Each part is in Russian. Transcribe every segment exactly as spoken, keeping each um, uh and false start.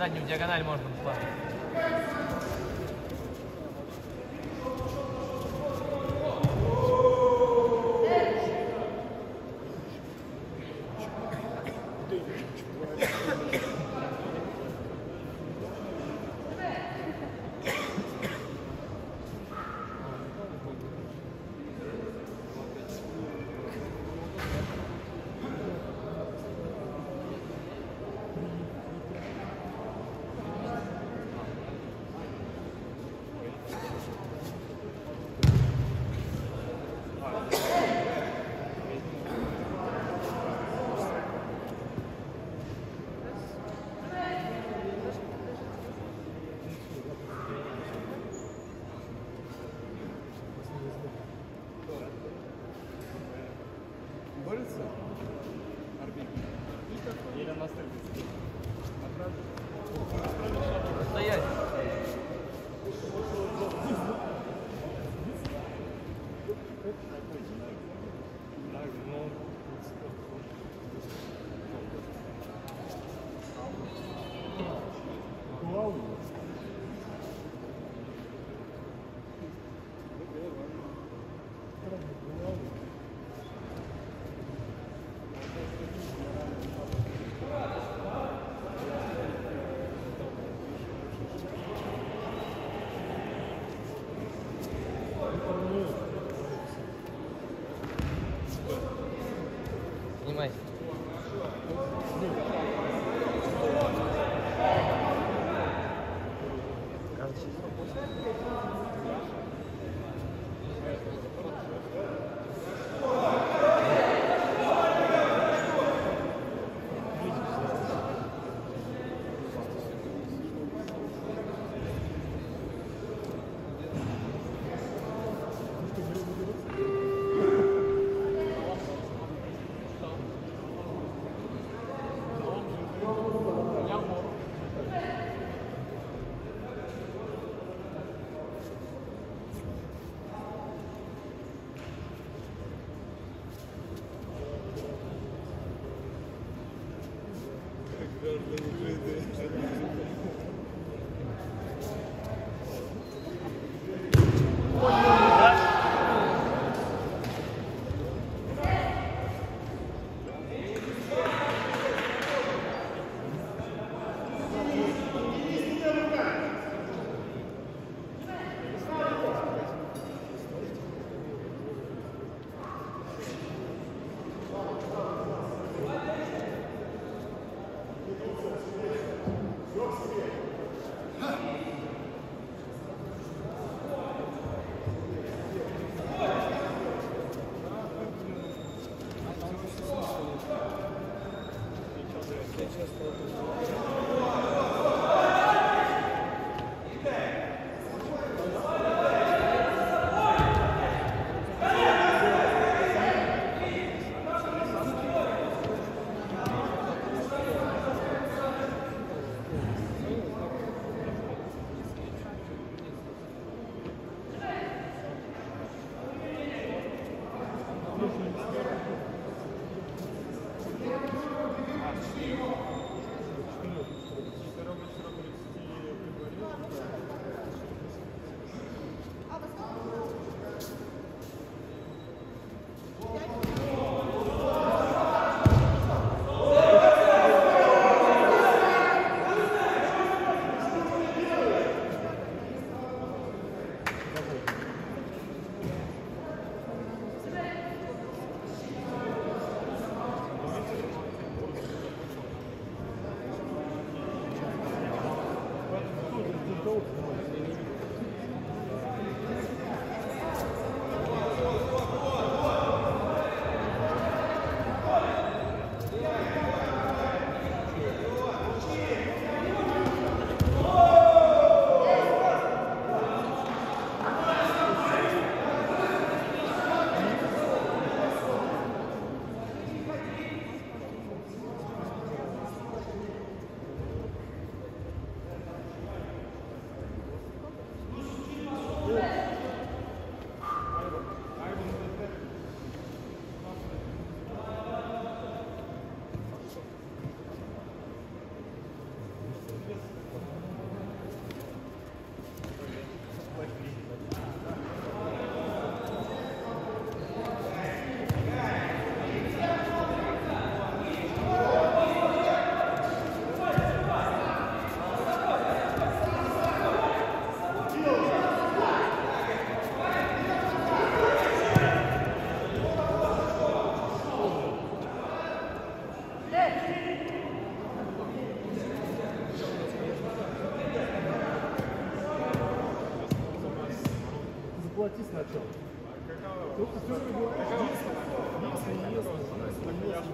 заднюю диагональ можно сложить. заплати сначала. Тут все, что говоришь, если, если, если, если, если,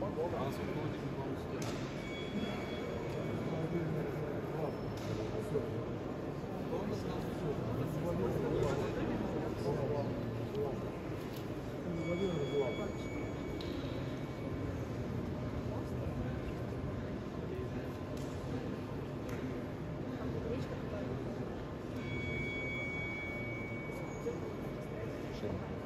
Погода. Thank you.